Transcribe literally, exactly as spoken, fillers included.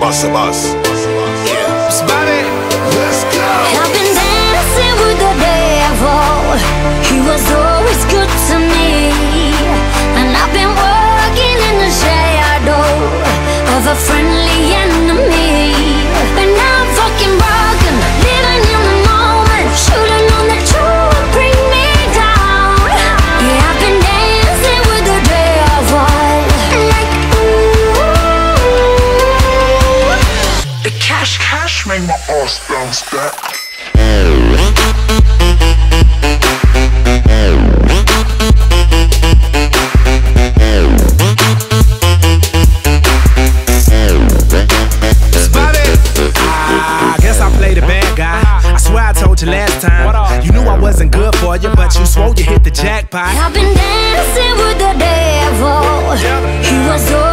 Bossa Boss. Yeah. Spotty, let's go. I've been dancing with the devil. He was always good to me. And I've been working in the shadow of a friendly enemy. But now I'm fucking broken, living in the moment. Should've known that you would bring me down. Yeah, I've been dancing with the devil. Like, ooh. The cash, cash made my ass bounce back. Last time, you knew I wasn't good for you, but you swore you hit the jackpot. I've been dancing with the devil. He was